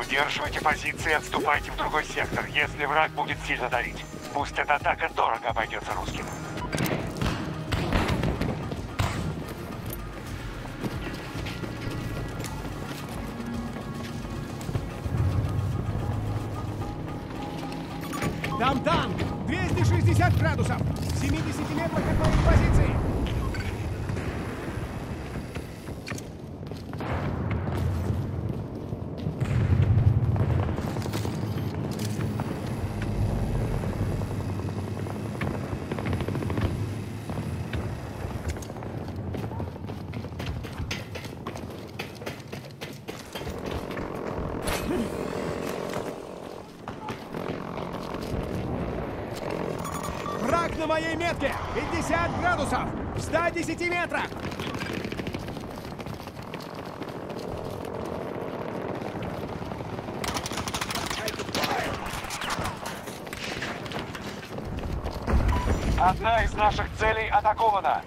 Удерживайте позиции и отступайте в другой сектор, если враг будет сильно давить. Пусть эта атака дорого обойдется русским. Там танк! 260 градусов! 70 метров от моей позиции! На моей метке 50 градусов в 110 метрах. Одна из наших целей атакована.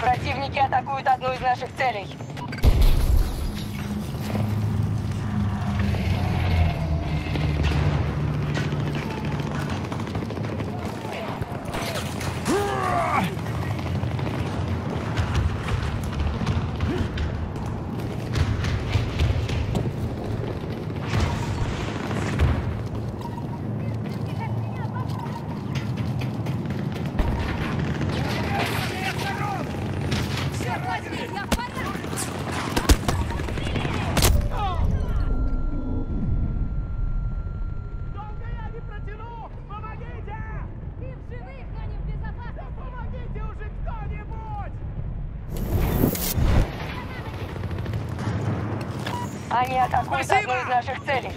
Противники атакуют одну из наших целей. Они атакуют одну из наших целей.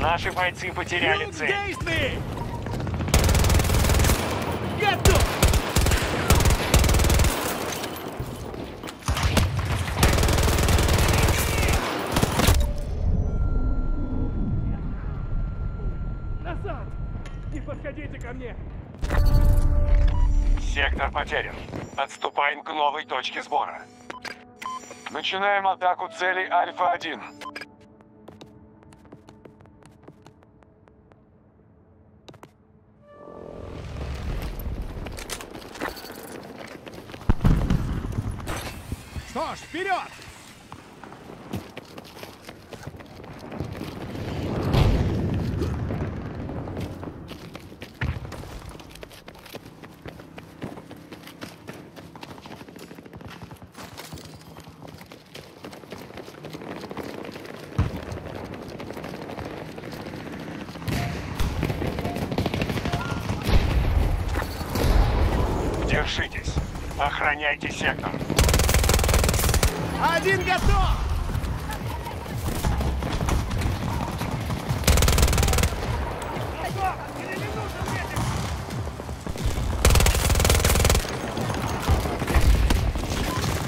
Наши бойцы потеряли цель. Назад! Не подходите ко мне! Сектор потерян. Отступаем к новой точке сбора. Начинаем атаку цели Альфа-1. Что ж, вперед! Держитесь! Охраняйте сектор! Один готов!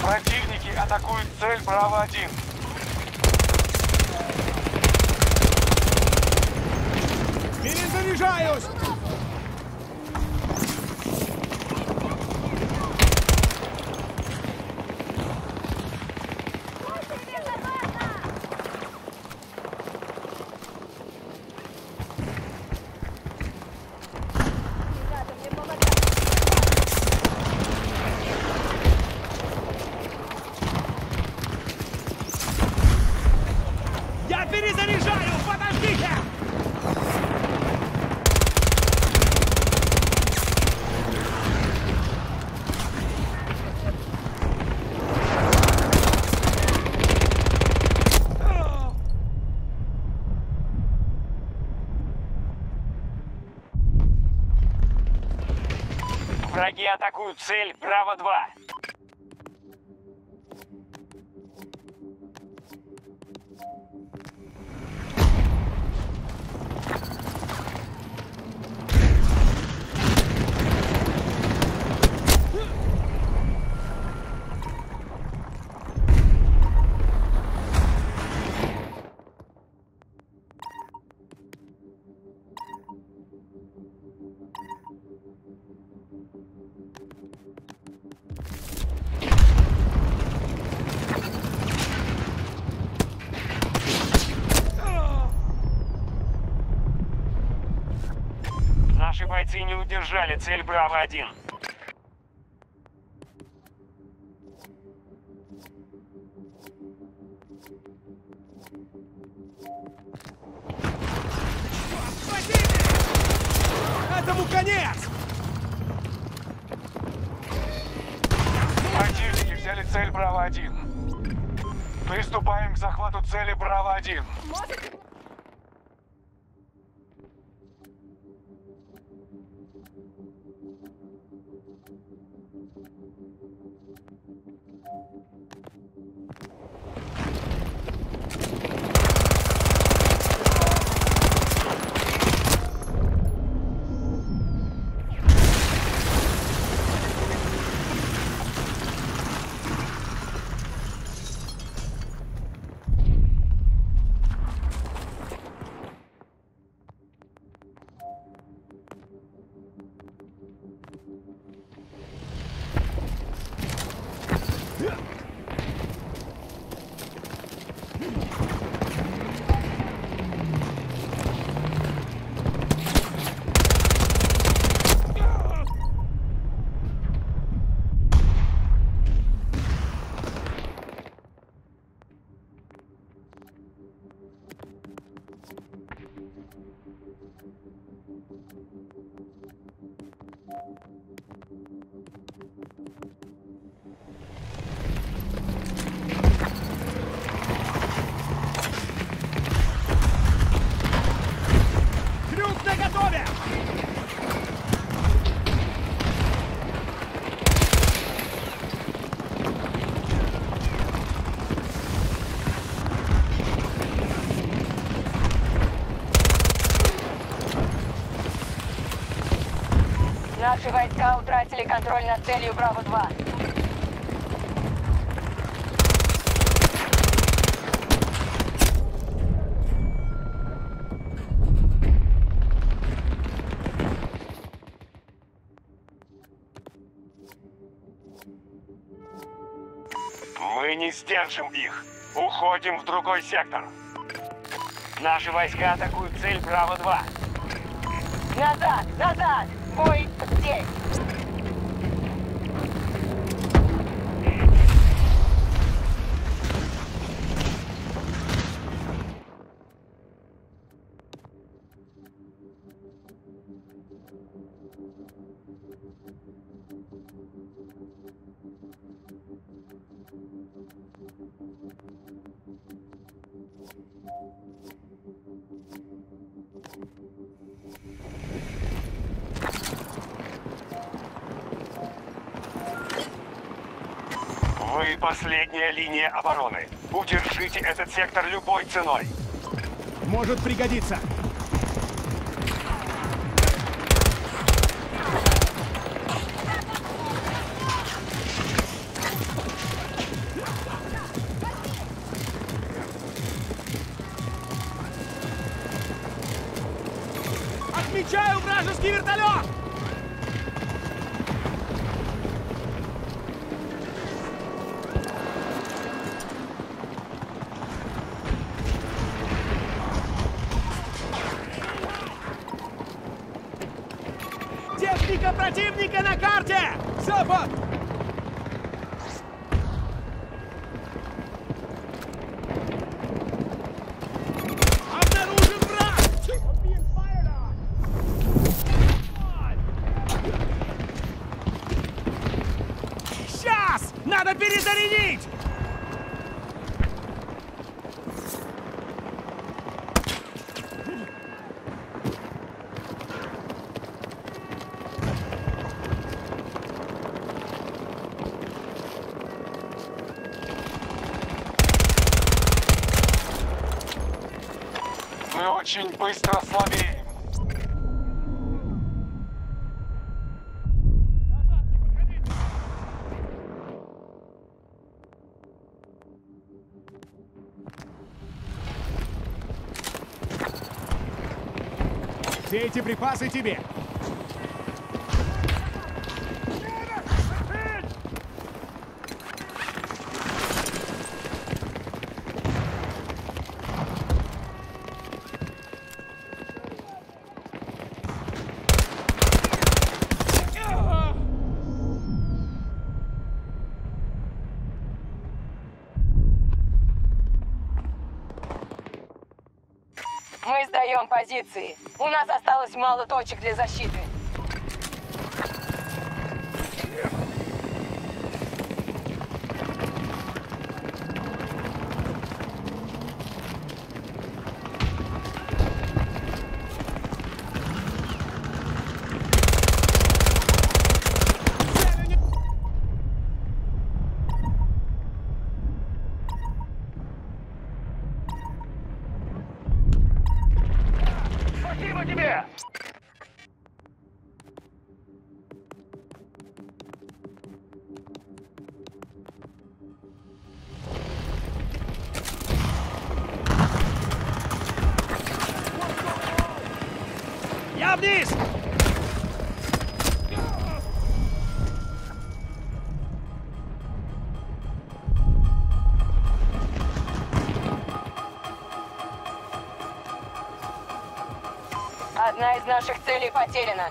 Противники атакуют цель. Bravo-1. Перезаряжаюсь! Перезаряжаю! Подождите! Враги атакуют цель Браво-2. Наши бойцы не удержали цель Браво-1. Этому конец! Противники взяли цель Браво-1. Приступаем к захвату цели Браво-1. Наши войска утратили контроль над целью Браво-2. Мы не сдержим их. Уходим в другой сектор. Наши войска атакуют цель Браво-2. Назад! Назад! Бой здесь! Вы последняя линия обороны. Удержите этот сектор любой ценой. Может пригодиться. Встречаю вражеский вертолет! Техника противника на карте! Запад! Надо перезарядить! Мы очень быстро слабеем. Все эти припасы тебе. Мы сдаем позиции. У нас осталось мало точек для защиты. Спасибо тебе! Я вниз! Одна из наших целей потеряна.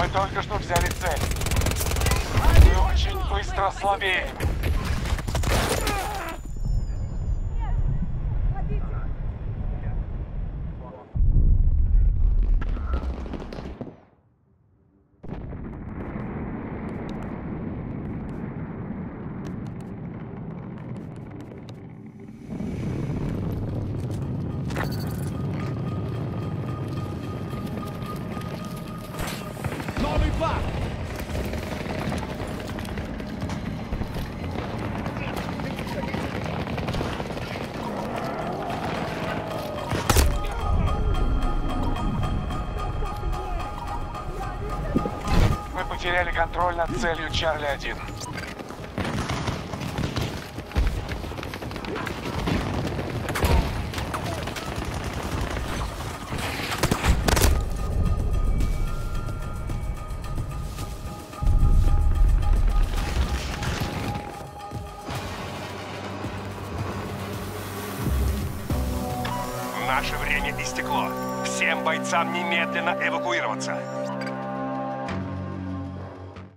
Мы только что взяли цель. Мы очень быстро слабеем. Мы потеряли контроль над целью Чарли-1. Наше время истекло. Всем бойцам немедленно эвакуироваться.